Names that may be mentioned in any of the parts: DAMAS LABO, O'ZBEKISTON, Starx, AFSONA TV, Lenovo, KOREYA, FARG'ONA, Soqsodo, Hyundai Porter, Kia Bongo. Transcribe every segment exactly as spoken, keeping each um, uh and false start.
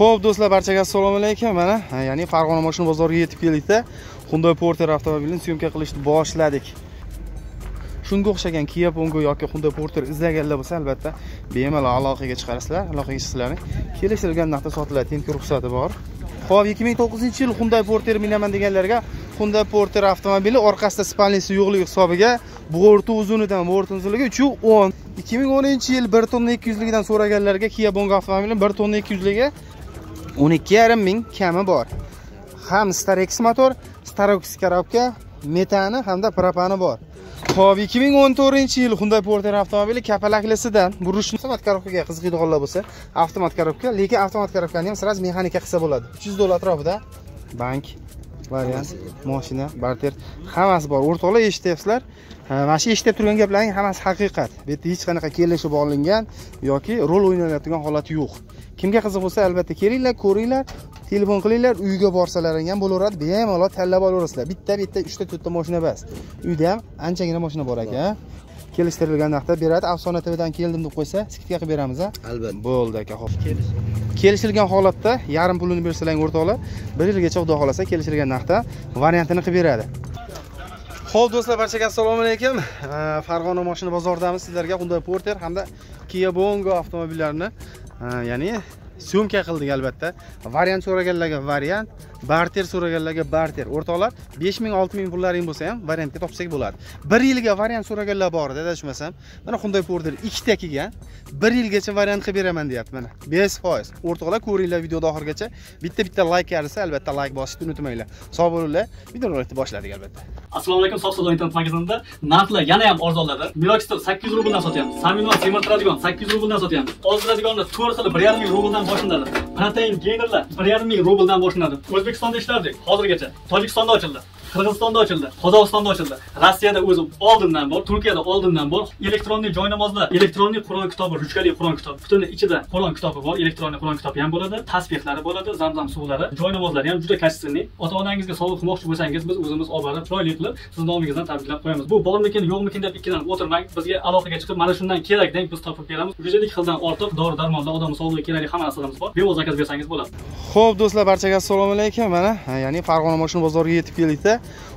Xo'p do'stlar, barchaga assalomu alaykum. Mana ya'ni Farg'ona mashina bozoriga yetib keldik-da, Hyundai Porter avtomobilini syomka qilishni boshladik. Shunga o'xshagan Kia Bongo yoki Hyundai Porter izlaganlar bo'lsa, albatta bemalol aloqaga chiqarasizlar. Aloqangiz sizlarni kelishilgan narxda sotiladi, tenki ruxsati bor. Xo'p, ikki ming to'qqizinchi yil Hyundai Porter minaman deganlarga Hyundai Porter avtomobili orqasida spanlisi yo'qligi hisobiga bo'g'orti uzunidan bo'g'orti uzunligi uch yuz o'n. ikki ming o'ninchi yil bir tonna ikki yuz dan so'raganlarga Kia Bongo avtomobili bir tonna ikki yuz ligi o'n ikki yarim ming kami bor. Ham Starx motor, Starx karobka, metani hamda propani bor. Xo'p, ikki ming o'n to'rtinchi yil Hyundai Porter avtomobili kapalaklisidan burishni avtomat karobkaga qizg'iydiganlar bo'lsa, avtomat karobka, lekin avtomat karobkani ham siz mexanika qilsa bo'ladi. uch yuz dollar atrofida bank variant, mashina, barter hammasi bor. O'rtoqlar eshityapsizlar. Mana shu eshitib turgan gaplarning hammasi haqiqat. Bu yerda hech qanaqa kelishuv olingan yoki rol o'ynayotgan holati yo'q. Kimga qiziq bo'lsa, albatta kelinglar, ko'ringlar, telefon qilinglar, uyga borsalaring ham bo'laveradi, bemalol tanlab olaverasizlar. Bitta-bitta uchta to'rtta mashina bas. Uyda ham anchagina mashina bor ekan. Kelishtirilgan narxda beradi. AFSONA T V dan keldim deb qo'ysa, skidga qilib beramiz-a? Albatta. Bo'ldi aka, xo'p. Kelishilgan holatda yarim pulini bersalang o'rtoqlar, bir yilgacha xudo xolasa kelishilgan narxda variantini qilib beradi. Xo'p do'stlar, barchaga assalomu alaykum. Farg'ona mashina bozoridamiz. Sizlarga Hyundai Porter hamda Kia Bongo avtomobillarini, ya'ni syomka qildik albatta. Variant so'raganlarga variant, barter so'raganlarga barter. O'rtoqlar, besh ming olti ming pullaring bo'lsa ham variantga topsak bo'ladi. bir yilga variant so'raganlar bor edi, adashmasam. Mana Hyundai Porter ikkita kelgan, bir yilgacha variant qilib beraman deyapti mana. besh foiz. O'rtoqlar, ko'ringlar videoni oxirigacha. Bitta-bitta like qarasa, albatta like bosishni unutmanglar. Sog' bo'linglar. Videoni o'rtoqda boshladik albatta. Assalomu alaykum, Soqsodo internet magazinida narxlar yana ham arzonladi. Milochitov sakkiz yuz rubl dan sotyapmiz. Saminov semirtiradigan sakkiz yuz rubl dan sotyapmiz. Ozdiradiganlar to'rt xil bir yarim ming rubl dan boshlanadi. Protein geynerlar bir yarim ming rubl dan boshlanadi. O'zbekistonda ishlardik, hozirgacha. Tojikistonda ochildi, Qirg'izistonda ochildi, Qozog'istonda ochildi. Rossiyada o'zi oldindan bor, Turkiyada oldindan bor. Elektronli joynamozlar, elektronli Qur'on kitobi, ruchkali Qur'on kitobi. Butun ichida Qur'on kitobi bor, elektronli Qur'on kitobi ham bo'ladi, tasbehlari bo'ladi, zamzam suvlari, joynamozlari ham juda kashisinli. Ota-onangizga sovg'a qilmoqchi bo'lsangiz, biz o'zimiz olib borib, chiroyli qilib, sizning nomingizdan tabriklab qo'yamiz. Bu bormikin, yo'qmikin deb ikkilanib o'tirmang. Bizga aloqaga chiqib, mana shundan kerak deng, biz topib beramiz. uch yuz ellik xildan ortiq dori-darmonlar, odam sog'lig'iga kerakli hamma narsalarimiz bor. Bevosita zakaz bersangiz bo'ladi. Xo'p do'stlar, barchaga assalomu alaykum. Mana, ya'ni Farg'ona mashina bozoriga yetib keldik.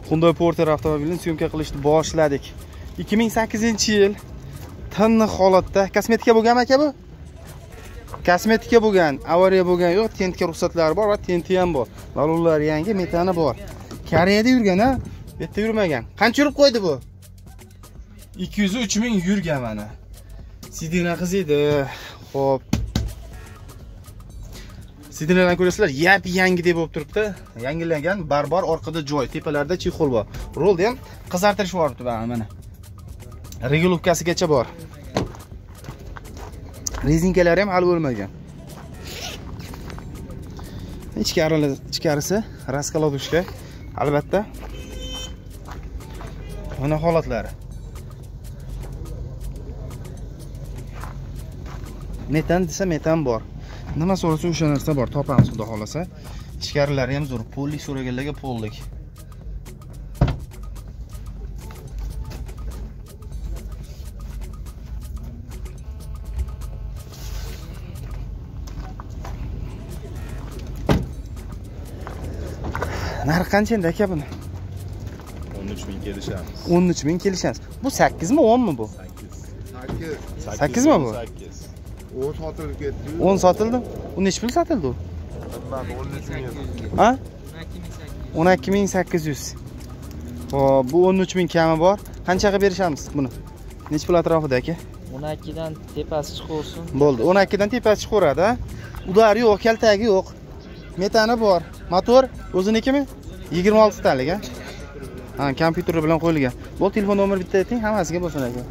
Hyundai Porter avtomobilini syomka qilishni boshladik. ikki ming sakkizinchi yil tinni holatda kosmetika bo'lgan aka bu. Kosmetika bo'lgan, avariya bo'lgan yo'q, tentga ruxsatlari bor va tenti ham bor. Balonlar yangi, metani bor. Koreyada yurgan a, bu yerda yurmagan. Qancha yurib qo'ydi bu? ikki yuz uch ming yurgan mana. Sidina qiz edi. Xo'p. Sidinalarni ko'rasizlar, yap yangi deb bo'lib turibdi. Yangilangan, barbar orqada joy, tepalarda chexol bor. Rolni ham qizartirish boribdi mana. Regulovkasigacha bor. Rezinkalari ham hal bo'lmagan. Ichkari ichkarisi raskaladushka, albatta. Mana holatlari. Metan desa metan bor. Nima so'rasa o'sha narsa bor, topamiz xudo xolasa. Ichkarilari ham zo'r, pollik so'raganlarga pollik. Narx qancha endi aka buni? o'n uch ming kelishamiz. o'n uch ming kelishamiz. Bu sakkiz mi, o'n mi bu? sakkiz. sakkiz mi bu? sakkiz. o'n sotilib ketdi. o'n sotildi? U nech pul sotildi u? Ha? o'n ikki ming sakkiz yuz. Xo'p, bu o'n uch ming kami bor. Qanchaga berishamiz buni? Nech pul atrofida aka? o'n ikki dan tepasi chiqaversin. Bo'ldi, o'n ikki dan tepasi chiqaveradi, ha? Udar yo'q, kaltagi yo'q. Metani bor. Motor o'zinikimi? yigirma olti talik, ha? Ha, kompyuteri bilan qo'yilgan. Bo'l, telefon nomeri bitta ayting, hammasiga bo'lsin aka.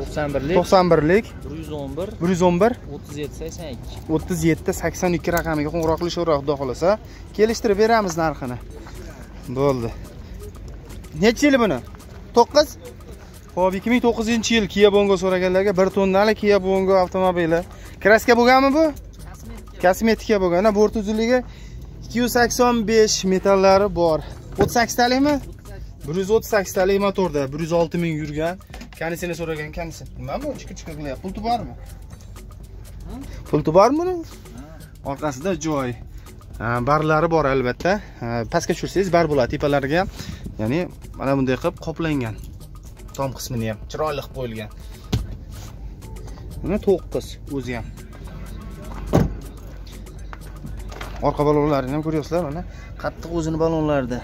to'qson birlik bir yuz o'n bir bir yuz o'n bir o'ttiz yetti sakson ikki raqamiga qo'ng'iroq qilishaveradi xudo xolasa. Kelishtirib beramiz narxini. Bo'ldi. Necha yil buni? to'qqiz. Xo'p, ikki ming to'qqizinchi yil Kia Bongo so'raganlarga bir tonnalik Kia Bongo avtomobili. Kraska bo'lganmi bu? Kosmetika. Kosmetika bo'lgan. Ana bo'rt uzunligi ikki yuz sakson besh, metallari bor. o'ttiz sakkiz talikmi? bir yuz o'ttiz sakkiz talik motorda bir yuz olti ming yurgan. Kendisine soragan, kendisi. Nima bu? Chiqib-chiqib qilyapti. Pulti bormi? Pulti bormi buni? orqasida joy. Barlari bor albatta. Pastga tushirsangiz bar bo'ladi tepalarga. Ya'ni mana bunday qilib qoplangan. Tom qismini ham chiroyli qilib qo'yilgan. Mana to'qqiz o'zi ham. Orqa balonlarini ham ko'ryapsizlar mana. Qattiq o'zini balonlarida.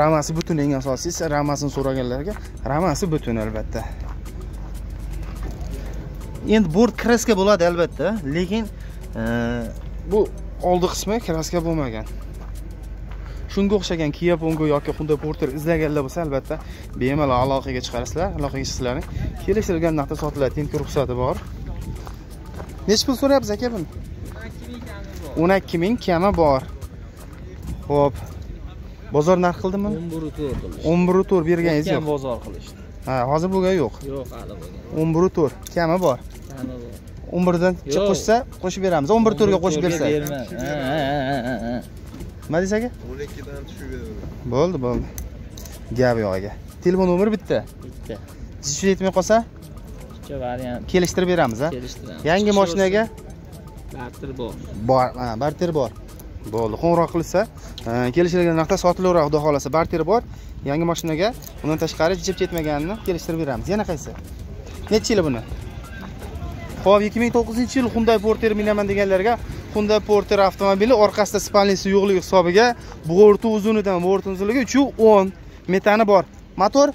Ramasi butun, eng asosiysi ramasini so'raganlarga ramasi butun albatta. Endi bord kraska bo'ladi albatta, lekin bu oldi qismi kraska bo'lmagan. Shunga o'xshagan Kia Bongo yoki Hyundai Porter izlaganlar bo'lsa albatta bemalol aloqaga chiqarasizlar, aloqaga sizlarning kelishilgan narxda sotiladi, tenki ruxsati bor. Nech pul so'rayapsiz aka buni? o'n ikki ming kami bor. Xo'p. Bozor narx qildimi? o'n bir to'rt. o'n bir to'rt berganingiz yo'q. Kim bozor qilishdi? Ha, hozir bo'lgan yo'q. Yo'q, hali bo'lgan. o'n bir to'rt kami bor. Kami bor. o'n birdan qo'shsa, qo'shib beramiz. o'n bir to'rt ga qo'shib bersak. Nima deysiz aka? o'n ikkidan tushib beraveradi. Bo'ldi, bo'ldi. Gap yo'q aka. Telefon nomeri bitta. Bitta. Tushib yetmay qolsa, ikki variant kelishtirib beramiz, ha? Kelishtiramiz. Yangi mashinaga barter bor. Bor, ha, barter bor. Bo'ldi, qo'ng'iroq qilsa, kelishilgan narxda sotilaveradi, xudo xolasa. Barter bor. Yangi mashinaga undan tashqari jib ketmaganini kelishtirib beramiz. Yana qaysi? Necha yil buni? Xo'p, ikki ming to'qqizinchi yil Hyundai Porter minaman deganlarga Hyundai Porter avtomobili orqasida spanlisi yo'qligi hisobiga bo'g'orti uzunidan bo'g'orti uzunligi uch yuz o'n metani bor. Motor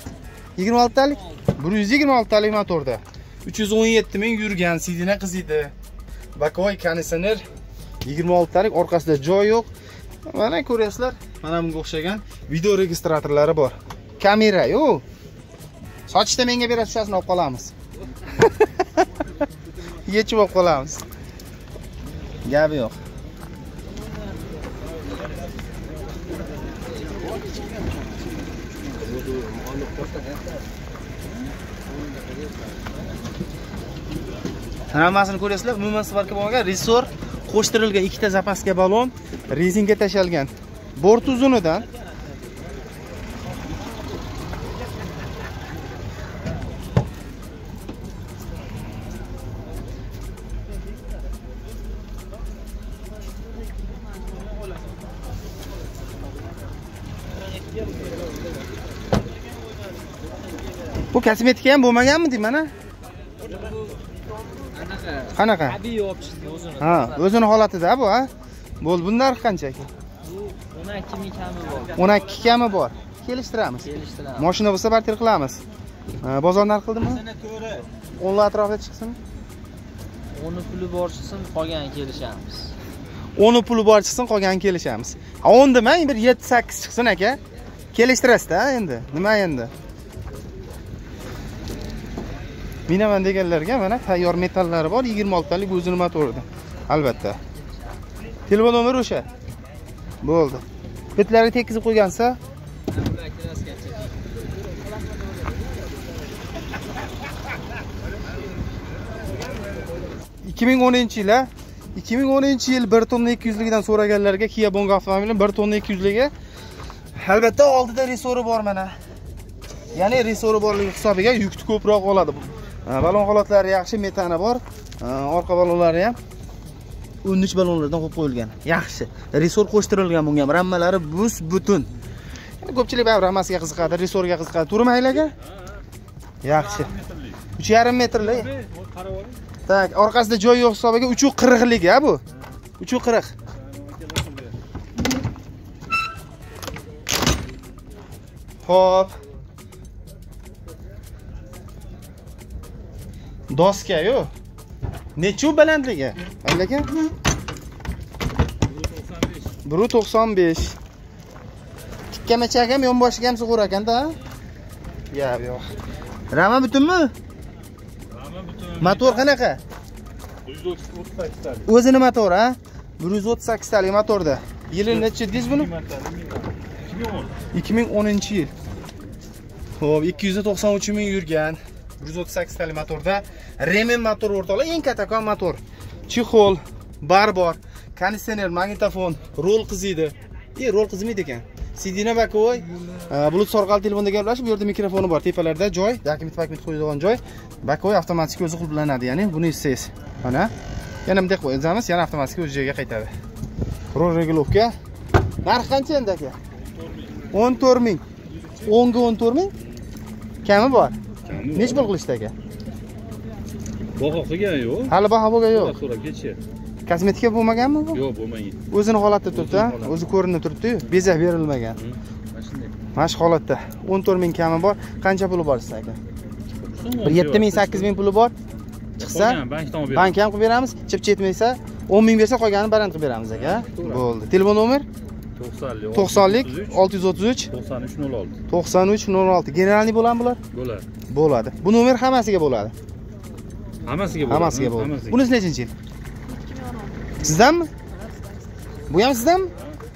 yigirma olti talik, bir yuz yigirma olti talik motorda. uch yuz o'n yetti ming yurgan, sidina qiziydi. Bakoy konditsioner yigirma olti talik, orqasida joy yo'q. Mana ko'rasizlar, mana bunga o'xshagan video registratorlari bor. Kamera yo'q. Sochishda menga berasizchasini olib qolamiz. Yechib olib qolamiz. Gap yo'q. Hammasini ko'rasizlar, umuman svarka bo'lmagan, resor qo'shtirilgan ikkita zapaska balon rezinga tashalgan. Bort uzunidan bu kosmetika ham bo'lmaganmi deyman, ha? Qanaqa? Tabiiy olib chiqdi o'zini. Ha, o'zini holatida bu, ha? Bo'ldi, bundan narxi qancha aka? Bu o'n ikki ming kami bor. o'n ikki kami bor. Kelishtiramiz. Kelishtiramiz. Mashina bo'lsa barter qilamiz. Bozor narx qildimi? o'n atrofida chiqsinmi? o'n puli bor chiqsin, qolganini kelishamiz. o'n puli bor chiqsin, qolganini kelishamiz. Ha, o'n demang, bir yetti sakkiz chiqsin aka. Kelishtirasiz-da endi. Nima endi? Minaman deganlarga mana tayyor metallari bor, yigirma olti talik o'zini motorida. Albatta. Telefon nomeri o'sha. Bo'ldi. Bitlariga tekizib qo'ygansa, ikki ming o'ninchi yil, ikki ming o'ninchi yil bir tonna ikki yuz likdan so'raganlarga Kia Bongo avtomobili bir tonna ikki yuz ligi. Albatta, oldida resori bor mana. Ya'ni resori borligi hisobiga yukni ko'proq oladi. Balon holatlari yaxshi, metani bor. Orqa balonlari ham o'n uch balonlardan qo'yib qo'yilgan. Yaxshi. Resor qo'shtirilgan bunga ham. Rammalari bus butun. Endi ko'pchilik ham rammasiga qiziqadi, resorga qiziqadi. Turmanglar aka. Yaxshi. uch yarim metrlik. Qarab oling. Tak, orqasida joy yo'q hisobiga uch qirq lik, ha bu. uch qirq. Xo'p. Doska yo'q. Nechu balandligi? Lekin bir to'qson besh. Tikkamachagam, yon boshiga ham sug'ur ekanda. Yo'q, yo'q. Rama butunmi? Rama butun. Motor qanaqa? bir yuz o'ttiz sakkiz talik. O'zini motor, ha? bir yuz o'ttiz sakkiz talik motorda. Yili necha dediz buni? ikki ming o'n. ikki ming o'n yil. Xo'p, ikki yuz to'qson uch ming yurgan. bir yuz o'ttiz sakkiz talik motorda remen motor o'rtoqlar, eng katakon motor. Chexol, bar bor, konditsioner, magnitofon, rol qiziydi. E, rol qizmaydi ekan. Sidina bakoy, bulut sorqal telefonda gaplashib, bu yerda mikrofoni bor. Tepalarda joy, dokument paketni qo'yadigan joy. Bakoy avtomatik o'zi qulflanadi, ya'ni buni his etasiz. Mana Yana bunday qo'yib uzamiz, yana avtomatik o'z joyiga qaytadi. Rol regulovka. Narxi qancha endi aka? o'n to'rt ming. o'n ga o'n to'rt ming? Kami bor. Nech pul qilishdi aka? Baho qilgan yo'q. Hali baho bo'lgan yo'q. So'rab kosmetika bo'lmaganmi bu? Yo'q, bo'lmagan. O'zini holatda turibdi, o'zi ko'rinib turibdi-yu, bezak berilmagan. Mana shunday. Mana shu holatda o'n to'rt ming kami bor. Qancha puli bor siz aka? yetti ming sakkiz ming puli bor. Chiqsa bank ham qilib beramiz, chip yetmaysa o'n ming bersa qolganini baland qilib beramiz aka. Bo'ldi. Telefon nomer to'qson oltmish olti yuz o'ttiz uch to'qson uch nol olti. to'qson uch nol olti. Generalniy bo'lan bular? Bo'ladi. Bo'ladi. Bu nomer hammasiga bo'ladi. Hammasiga bo'ladi. Hammasiga bo'ladi. Bunisi nechinchi yil? Sizdanmi? Bu ham sizdanmi?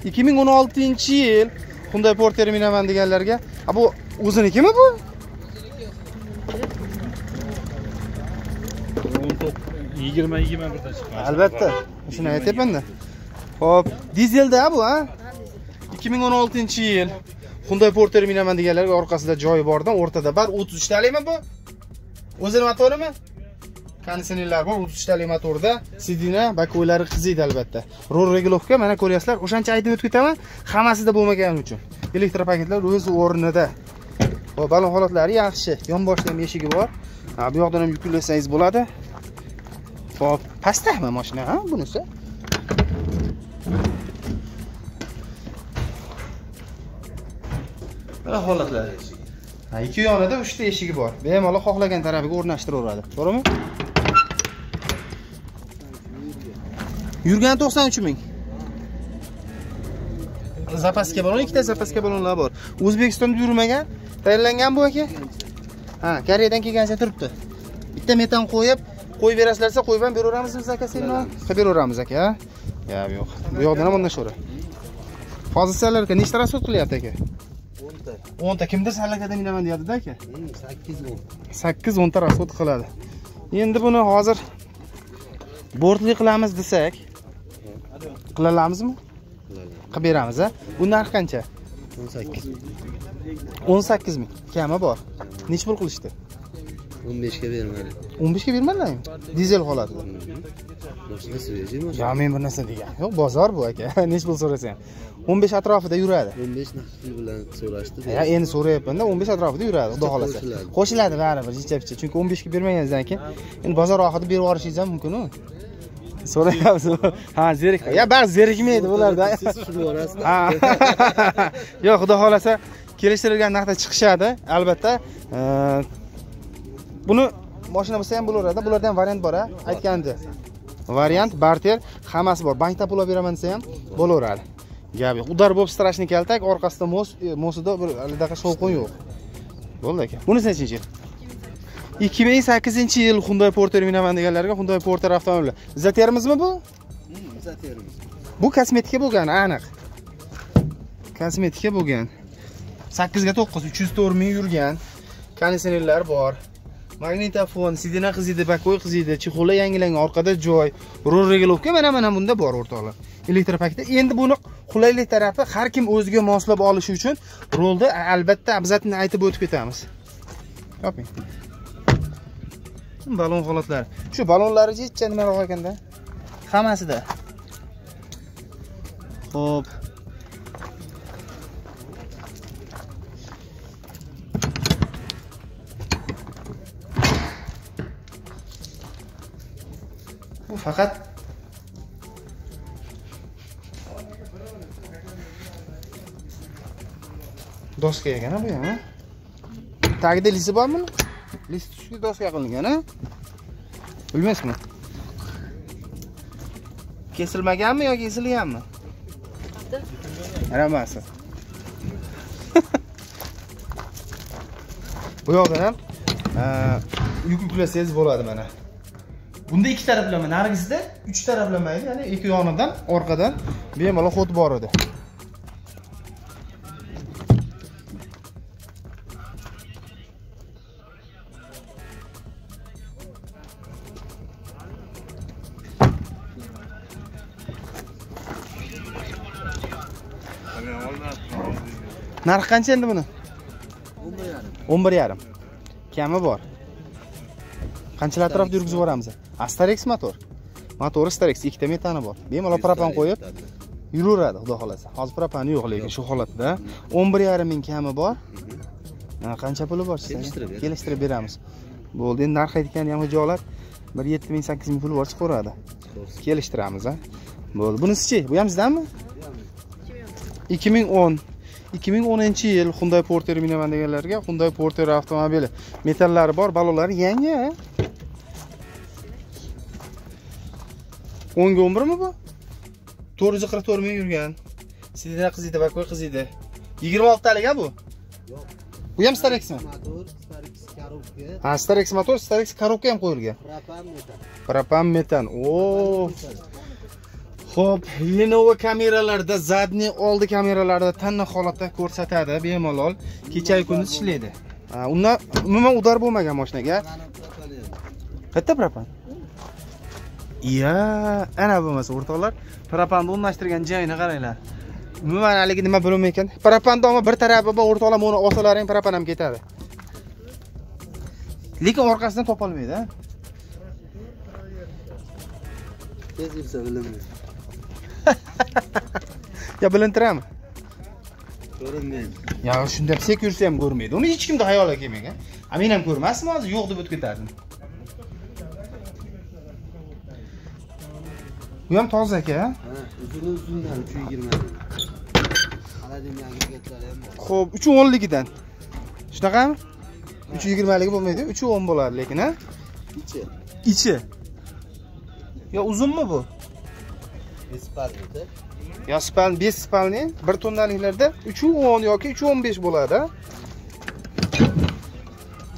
ikki ming o'n oltinchi yil Hyundai Porter minaman deganlarga. Bu o'zinikimi bu? yigirma yigirma birdan chiqqan. Albatta. Shuni aytayapman-da. Xo'p, dizelda bu, ha? ikki ming o'n oltinchi yil Hyundai Porter minaman deganlarga orqasida joyi bordan, o'rtada bar o'ttiz uch talikmi bu? O'zini motorimi? Konditsionerlar bor, o'ttiz uch talik motorda, sedina, bakoylari qiziydi albatta. Rol regulovka, mana ko'ryapsizlar, o'shancha aytib o'tib ketaman, hammasida bo'lmagani uchun. Elektropaketlar o'z o'rnida. Xo'p, balon holatlari yaxshi. Yonboshda ham eshigi bor. Ha, bu yoqdan ham yuklasangiz bo'ladi. Xo'p, pastdami mashina, ha, bunisi? Mana holatlar eshigi. Ha, ikki yonida uchta eshigi bor. Bemalol xohlagan tarafiga o'rnashtiradi. To'g'rimi? Yurgan to'qson uch ming. Zapaska balon, ikkita zapaska balonlar bor. O'zbekistonda yurmagan, tayyorlangan bu aka. Ha, Koreyadan kelgancha turibdi. Bitta metan qo'yib qo'yib berasizlarsa qo'yib ham beraveramizmi aka senga? Qilib beraveramiz aka, ha? Yo'q, yo'q. Bu yoqdan ham bundan sho'ra. Pozitsiyalar aka nechta rasod qilyapti aka? o'nta. o'nta kimdir salakadan minaman deyapti-da aka? sakkiz o'n ta rasod qiladi. Endi buni hozir bortli qilamiz desak, qila olamizmi? Qilib beramiz, ha? Bu narx qancha? o'n sakkiz ming. Kami bor. Nech pul qilishdi? o'n besh ga bermadi. o'n besh ga bermadingmi? Dizel holatida. Mashina svejimi? Yo'q, men bir narsa degan. Yo'q, bozor bu aka. Nech pul so'rasang ham. o'n besh atrofida yuradi. o'n besh naqdli bilan so'rashdi. Ya, endi so'rayapman-da, o'n besh atrofida yuradi, xudo xolasa. Qo'shiladi baribir, jichcha-pichcha. Chunki o'n besh ga bermaganingizdan keyin endi bozor oxirida berib yuborishingiz ham mumkin-ku. So'rayapsiz. Ha, zerikmaydi. Ya, ba'zi zerikmaydi ularda. Siz shuni borasiz. Ha. Yo'q, xudo xolasa kelishtirilgan narxda chiqishadi. Albatta, buni mashina bo'lsa ham bo'laveradi. Bularda ham variant bor, ha? Aytganda. Variant, barter, hammasi bor. Bankda pul olib beraman desa ham bo'laveradi. Gap yo'q. Udar bo'lib strashni kaltak, orqasida mos, mosida bir aldaqa shovqin yo'q. Bo'ldi aka. Bunisi nechinchi yil? ikki ming sakkizinchi yil Hyundai Porter minaman deganlarga Hyundai Porter avtomobili. Bizda termizmi bu? Bizda termiz. Bu kosmetika bo'lgan, aniq. Kosmetika bo'lgan. sakkiz ga to'qqiz, uch yuz to'rt ming yurgan. Konditsionerlar bor. Magnitofon, sidina qiziydi, bakoy qiziydi, chexola yangilangan, orqada joy, rol regulovka mana-mana bunda bor o'rtoqlar. Elektropaketda. Endi buni qulaylik tarafi har kim o'ziga moslab olishi uchun rolni albatta abzatni aytib o'tib ketamiz. Toping. Balon holatlari. Shu balonlari jechcha nima ro'y ekanda? Hammasida. Xo'p. Bu fakat doska ekan bu ham. Tagida lisi bormi? List tushga doska qilingan, ha? Bilmaysizmi? Kesilmaganmi yoki kesilganmi? Ramasi. Bu yoqdan ham yuk yuklasangiz bo'ladi mana. Bunda ikki taraflama, nargisida uch taraflamaydi, ya'ni ikki yonidan, orqadan bemalol xot bor edi. Narxi qancha endi buni? o'n bir yarim. Kami bor. Qanchalar atrofda yurgizib boramiz? Starx motor. Motori Starx ikkita metani bor. Bemalol propan qo'yib yuraveradi, xudo xolasa. Hozir propani yo'q, lekin shu holatda o'n bir yarim ming kami bor. Qancha puli bor sizga? Kelishtirib beramiz. Bo'ldi, endi narx aytgan ham joylar bir yetti ming sakkiz ming puli bor chiqaveradi. Kelishtiramiz, ha. Bo'ldi. Bunisi-chi? Bu ham sizdanmi? ikki ming o'n. ikki ming o'ninchi yil Hyundai Porter minaman deganlarga Hyundai Porter avtomobili. Metallari bor, balolari yangi. o'n o'n birmi bu? to'rt yuz qirq to'rt ming yurgan. Sizda qizida va ko'y qizida. yigirma olti talik-a bu? Yo'q. Bu ham Starxmi? Motor, Starx korobka. Ha, Starx motor, Starx korobka ham qo'yilgan. Propan metan. Propan metan. O! Xo'p, Lenovo kameralarda, zadni oldi kameralarda tanna holatda ko'rsatadi, bemalol kecha kunduz ishlaydi. Unda umuman udar bo'lmagan mashinaga. Qayerda propan? Iya, ana bo'lmasa o'rtoqlar, propanni o'rnashtirgan joyini qaranglar. Umuman haliga nima bo'lmaydi ekan? Propanda ham bir tarafi bor, o'rtoqlar, buni olsalaring propan ham ketadi. Lekin orqasidan topa olmaydi-a? Tez yursa bilmaydi. Ya bilintiram. Ko'rinmaydi. Ya shunda sek yursa ham ko'rmaydi. Uni hech kimda xayoliga kelmagan. A men ham ko'rmasdim hozir, yo'q deb o'tib ketardim. Bu ham toza aka, ha? Uzuni uzundan uch yigirma. Qaradim agregatlari ham bor. Xo'p, uch o'nligidan. Shunaqami? uch yigirmaligi bo'lmaydi, uch o'n bo'ladi lekin, ha? Ichi. Ichi. Ya uzunmi bu? besh spalnida. Ya spaln besh spalni bir tonnaliklarda uch o'n yoki uch o'n besh bo'ladi.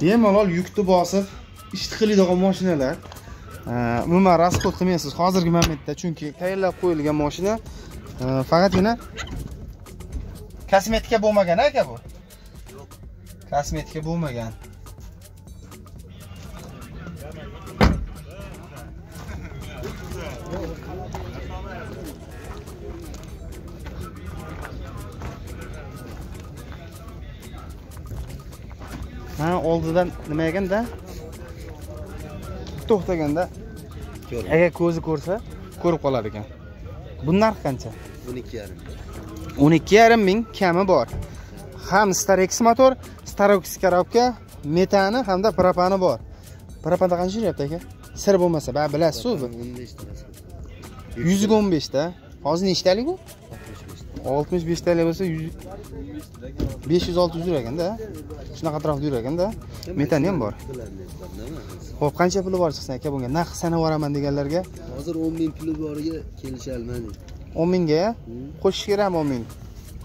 Bemalol yukni bosib ish qiladigan mashinalar. Umuman rasxod qilmaysiz hozirgi momentda, chunki tayyorlab qo'yilgan mashina faqatgina kosmetika bo'lmagan aka bu. Yo'q. Kosmetika bo'lmagan. Ha, oldidan nima ekan-da? To'xtaganda ega ko'zi ko'rsa, ko'rib qolar ekan. Bu narx qancha? o'n ikki yarim ming. o'n ikki yarim ming kami bor. Ham Starx motor, Starx korobka, metani hamda propani bor. Propanda qancha yuryapti aka? Sir bo'lmasa, ba bilasiz-ku. yuz o'n besh ta. Hozir nechtalik u? oltmish besh talik bo'lsa besh yuz olti yuz yurar ekan-da. Shunaqa atrofda yurar ekan-da. Metani ham bor. Xo'p, qancha puli bor chiqsin aka bunga? Naqd sanab boraman deganlarga. Hozir o'n ming puli boriga kelisha olmadik. o'n ming ga qo'shish kerakmi o'n ming?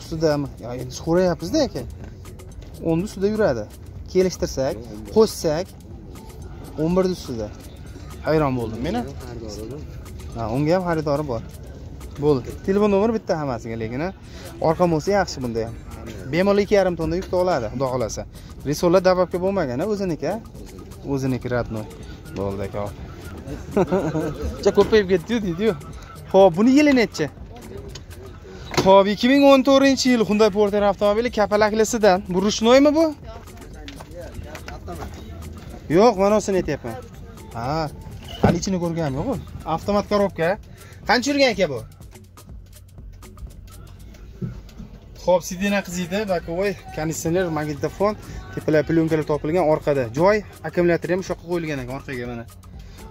Ustidami? Ya endi so'rayapmiz-da aka. o'n ni ustida yuradi. Kelishtirsak, qo'shsak o'n bir ni ustida. Hayron bo'ldim men. Ha, unga ham xaridori bor. Bo'ldi. Telefon nomeri bitta hammasiga, lekin orqa bo'lsa yaxshi bunda ham. Bemalol ikki yarim tonna yukta oladi, xudo xolasa. Resollar dababga bo'lmagan, o'ziniki, o'ziniki ratnoy. Bo'ldi aka. Cha ko'payib ketdi deydi-ku. Xo'p, buni yili necha? Xo'p, ikki ming o'n to'rtinchi yil Hyundai Porter avtomobili kapalaklisidan. Bu ruchnoymi bu? Yo'q, mana o'sini aytayapman. Ha, hali ichini ko'rganim yo'q-ku. Avtomat korobka. Qancha yurgan aka bu? Xo'p, sidina qizida, bakovoy, konditsioner, magnitofon, tepla plyonkalar topilgan orqada. Joy, akkumulyator ham o'sha qo'yilgan ekan orqaga mana.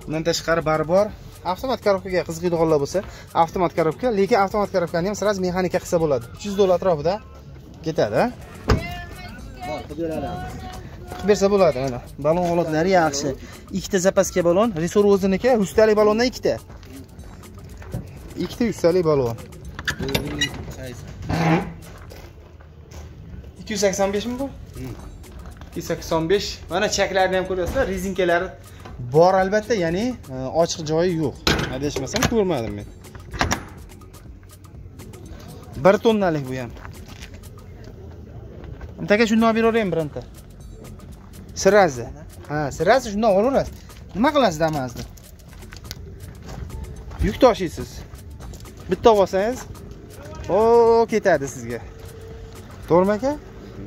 Bundan tashqari baribor avtomat korobkaga qiziqadiganlar bo'lsa, avtomat korobka, lekin avtomat korobkani ham siz mexanika qilsa bo'ladi. uch yuz dollar atrofida ketadi, ha? Bor, qilib bersa bo'ladi, mana. Balon holatlari yaxshi. Ikkita zapaska balon, resor o'ziniki, yuz talik balondan ikkita. Ikkita yuz talik balon. ikki yuz sakson besh ming bu? ikki yuz sakson besh. Mana chaklarni ham ko'rasizlar, rezinkalari bor albatta, ya'ni ochiq joyi yo'q. Adashmasam ko'rmadim men. bir tonnalik bu ham. Buntaga shundan beraverayim bironta. Sirazni. Ha, sirazni shundan olaverasiz. Nima qilasiz damasni? Yuk toshiysiz. Bitta olsangiz, o ketadi sizga. To'g'rimi aka?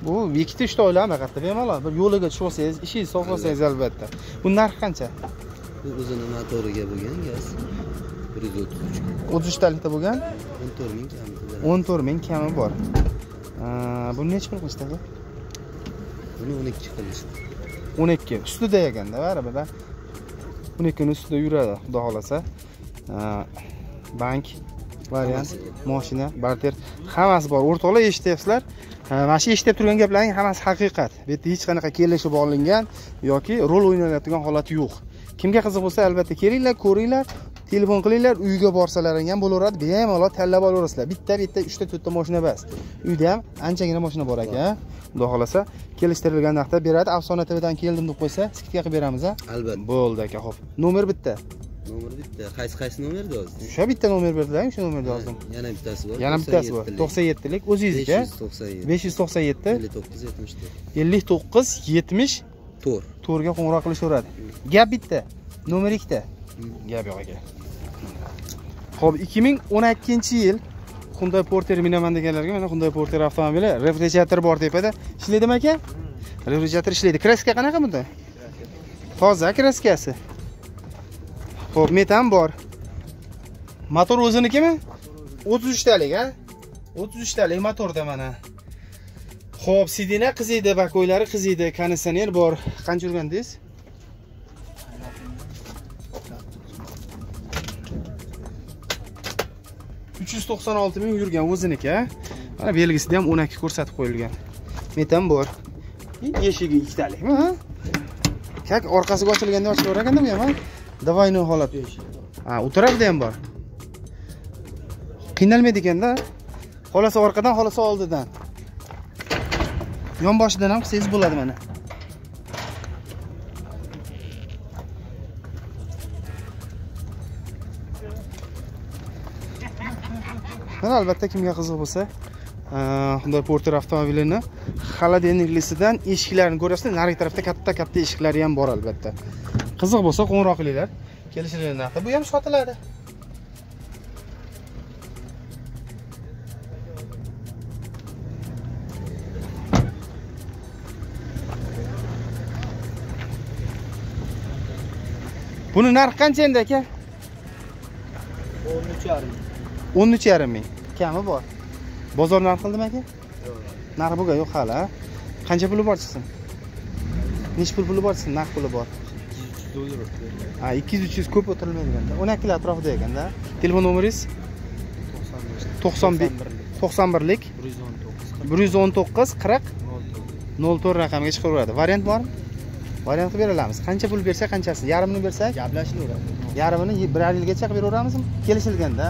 Bu ikki uch ta oila faqatda bemalol bir yo'liga tushsangiz, ishingiz sovlasangiz albatta. Bu narx qancha? Bu o'zining motoriga bo'lgan gaz. o'ttiz uchtalikda bo'lgan o'n to'rt ming kami bor. Buni necha pul qilishdi? Buni o'n ikki qilishdi. o'n ikki ustida ekanda baribir. o'n ikki ning ustida yuradi, xudo xolasa. Bank variant, mashina, barter hammasi bor. O'rtoqlar eshityapsizlar. Mana shu eshitib turgan gaplarning hammasi haqiqat. Bu yerda hech qanaqa kelishuv olingan yoki rol o'ynalayotgan holati yo'q. Kimga qiziq bo'lsa, albatta kelinglar, ko'ringlar, telefon qilinglar, uyga borsalaring ham bo'laveradi, bemalol tanlab olaverasizlar. Bitta-bitta uchta to'rtta mashina bas. Uyda ham anchagina mashina bor ekan. Xudo xolasa, kelishtirilgan narxda beradi. AFSONA TV dan keldim deb qo'ysa, skidka qilib beramiz, ha? Albatta. Bo'ldi aka, xo'p. Nomer bitta. Nomer bitta. Qaysi-qaysi nomerda hozir? O'sha bitta nomer berdilar, o'sha nomerda hozir. Yana bittasi bor. Yana bittasi bor. to'qson yettilik o'zingizniki. besh to'qson yetti, ellik to'qqiz yetmish to'rt. To'rga qo'ng'iroq qilishaveradi. Gap bitta, nomer ikkita. Gap yo'q aka. Xo'p, ikki ming o'n ikkinchi yil Hyundai Porter minaman deganlarga mana Hyundai Porter avtomobili refrigerator bor tepada. Ishlaydimi aka? Refrigerator ishlaydi. Kraska qanaqa bunda? Toza kraskasi. Xo'p, metan bor. Motor o'zinikimi? o'ttiz uchtalik, ha? o'ttiz uchtalik motorda mana. Xo'p, sidina qiziydi, bakoylari qiziydi, konditsioner bor. Qancha urgandingiz? uch yuz to'qson olti ming yurgan o'ziniki, ha? Mana belgisida ham o'n ikki ko'rsatib qo'yilgan. Metan bor. Eshigi ikkitalikmi, ha? Kak orqasiga ochilganda ochilib o'ragan bu ham, ha? Davayni holat. Ha, u tarafda ham bor. Qiynalmaydi ekanda. Xolasa orqadan, xolasa oldidan. Yon boshidan ham qilsangiz bo'ladi mana. Mana albatta kimga qiziq bo'lsa, Hyundai Porter avtomobilini xaladenligidan eshiklarini ko'rasizlar, narigi tarafda katta-katta eshiklari ham bor albatta. Qiziq bo'lsa qo'ng'iroq qilinglar. Kelishilgan narxda bu ham sotiladi. Buni narxi qancha endi aka? o'n uch yarim ming. o'n uch yarim ming. Kami bor. Bozor narx qildimi aka? Yo'q. Narx bo'lgan yo'q hali, ha? Qancha puli bor chiqsin? Nech pul puli bor chiqsin? Narx puli bor. ikki yuz dollar. Ha, ikki yuz uch yuz ko'p o'tirilmaydi-da. o'n ikki lar atrofida ekan-da. Telefon nomeringiz? to'qson bir to'qson bir to'qson birlik bir bir to'qqiz qirq nol to'rt raqamiga chiqaveradi. Variant bormi? Variant qilib beramiz. Qancha pul bersak, qanchasi? Yarmini bersak, gaplashaveramiz. Yarmini bir yilgacha qilib beraveramizmi? Kelishilganda.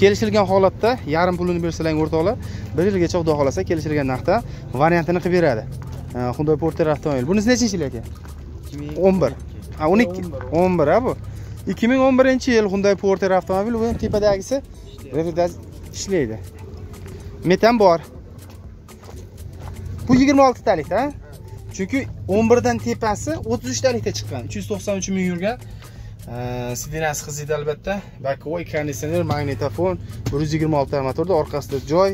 Kelishilgan holatda yarim pulini bersalang o'rtoqlar, bir yilgacha xudo xolasa kelishilgan narxda variantini qilib beradi. Hyundai Porter avtomobil. Bunisi nechinchi yil aka? ikki ming o'n bir. Ha, o'n ikki, o'n bir ha bu. ikki ming o'n birinchi yil Hyundai Porter avtomobili, bu ham tepadagisi refriz ishlaydi. Metan bor. Bu yigirma olti talikda, ha? Chunki o'n birdan tepasi o'ttiz uchtalikda chiqqan. uch yuz to'qson uch ming yurgan. Sidenasi qiziydi albatta. Bakoy, konditsioner, magnetofon, bir yuz yigirma olti ta motorda, orqasida joy,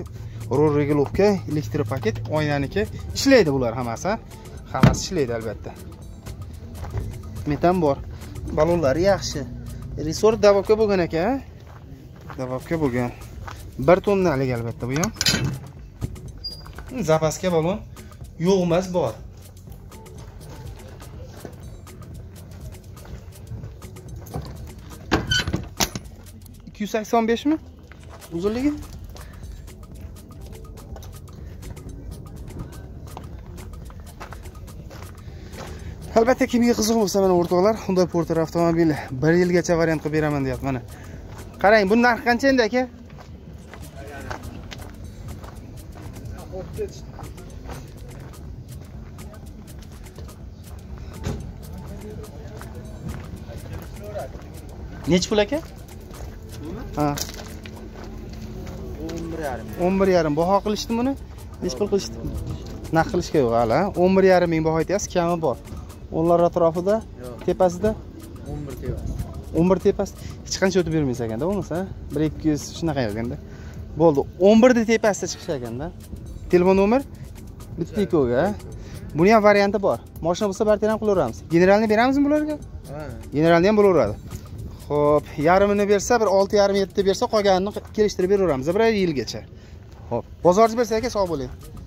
rol regulovka, elektropaket, oynaniki ishlaydi bular hammasi. Hammasi ishlaydi albatta. Metan bor. Balonlari yaxshi. Resort davobga bo'lgan aka, ha? Davobga bo'lgan. bir tonnalik albatta bu ham. Zapaska balon yo'g'mas bor. ikki yuz sakson besh mi? Uzunligi? Albatta kimga qiziq bo'lsa, mana o'rtoqlar, Hyundai Porter avtomobili bir yilgacha variant qilib beraman deyapti mana. Qarang, bu narxi qancha endi aka? Nech pul aka? Ha. o'n bir yarim. o'n bir yarim baho qilishdim buni. Nech pul qilishdim? Naq qilishga yo'q hali, ha. o'n bir yarim ming baho aytasiz, kami bor. O'nlar atrofida, tepasida o'n bir tepasi. o'n bir tepasi. Hech qancha o'tib bermaysiz ekan-da, bo'lmasa, bir ikki yuz shunaqa yozganda. Bo'ldi. o'n bir da tepasida chiqish ekan-da. Telefon nomer bitta ikki ga. Buni ham varianti bor. Mashina bo'lsa, barter ham qilaveramiz. Generalni beramizmi bularga? Ha. Generalni ham bo'laveradi. Hop, yarımını bersa, bir olti yarim yetti bersa, qolganini kelishtirib beraveramiz bir yilgacha. Hop, bozorchi bersa aka, sog' bo'ling.